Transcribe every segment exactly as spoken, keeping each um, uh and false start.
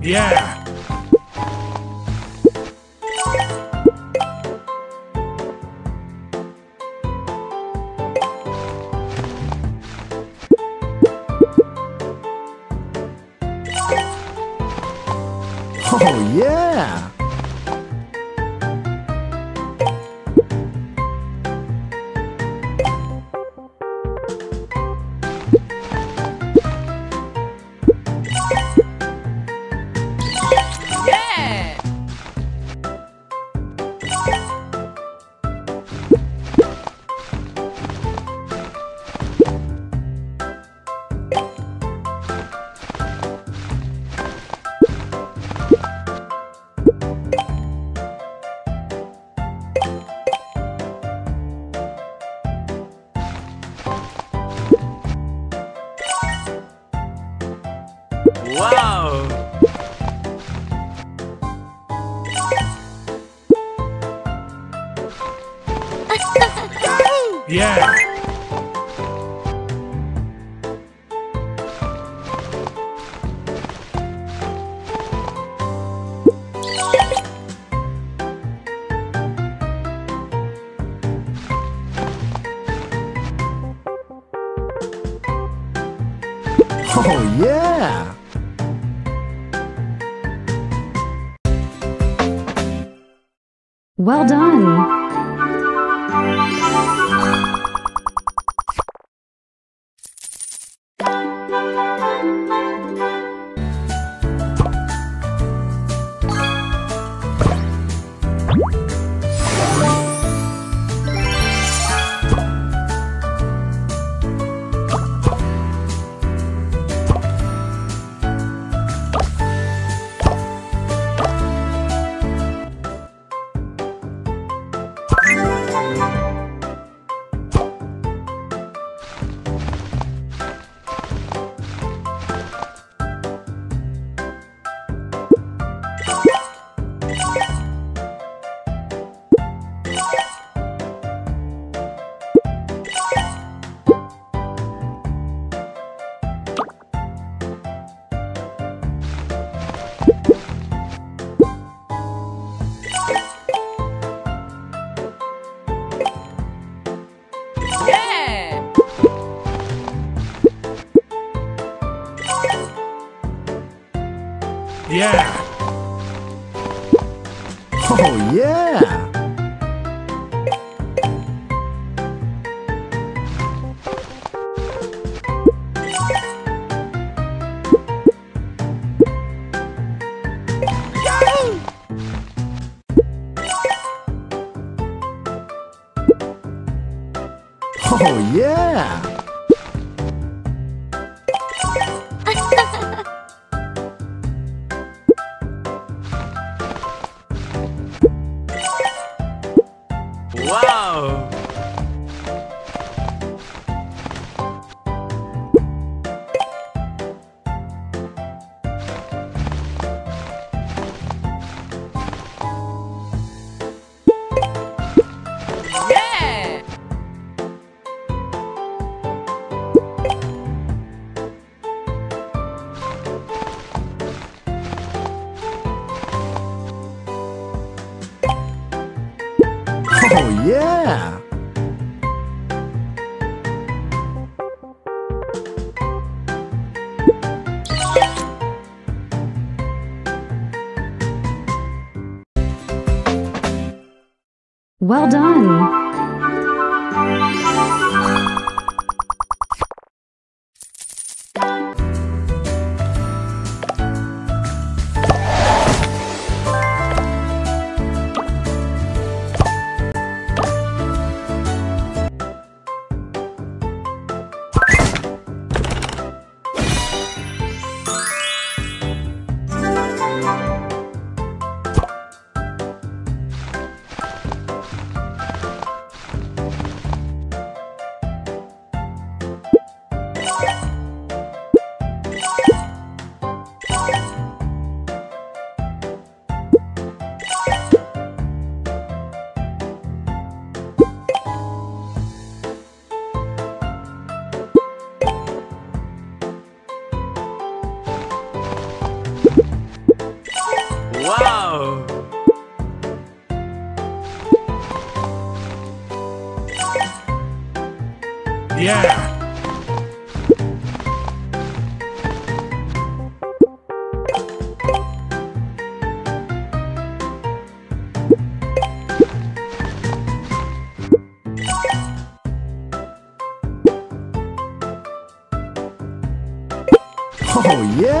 Yeah! Oh, yeah! Wow! Yeah! Oh, yeah! Well done! Yeah! Oh, yeah! Oh, yeah! Wow! Yeah! Oh, yeah! Well done! Yeah. Oh, yeah.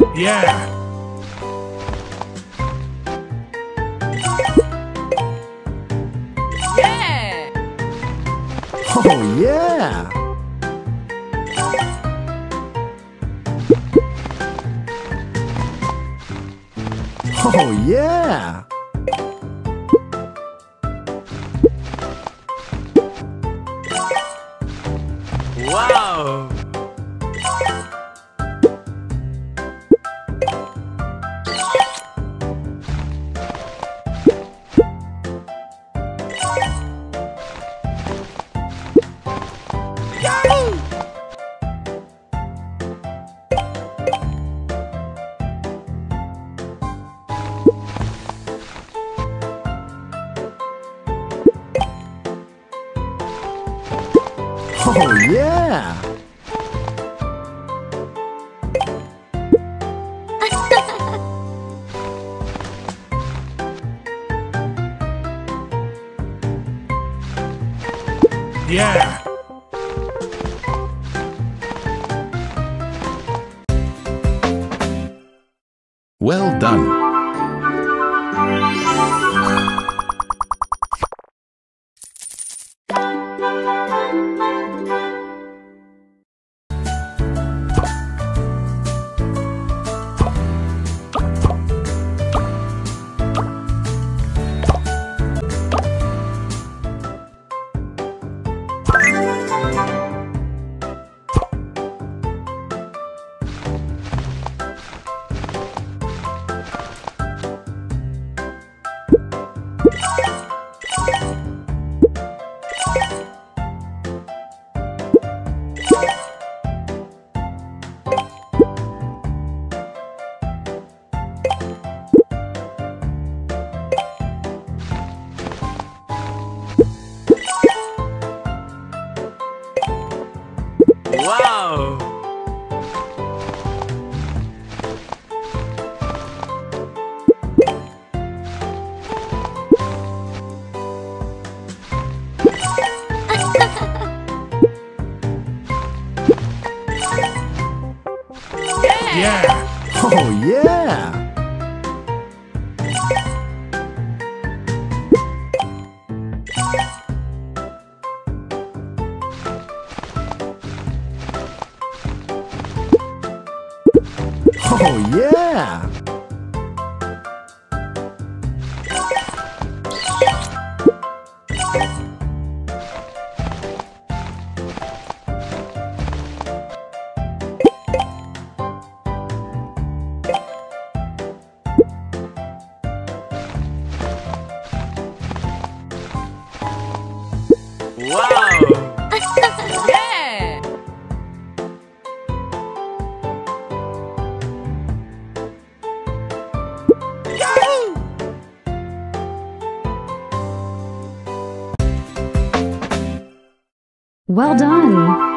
Yeah. Wow. Oh, yeah. Well done. Yeah. Yeah. Oh, yeah. Oh, yeah. Wow. Oh, yeah! Yeah! Well done! Wow! Yeah! Oh, yeah! Oh, yeah! Well done.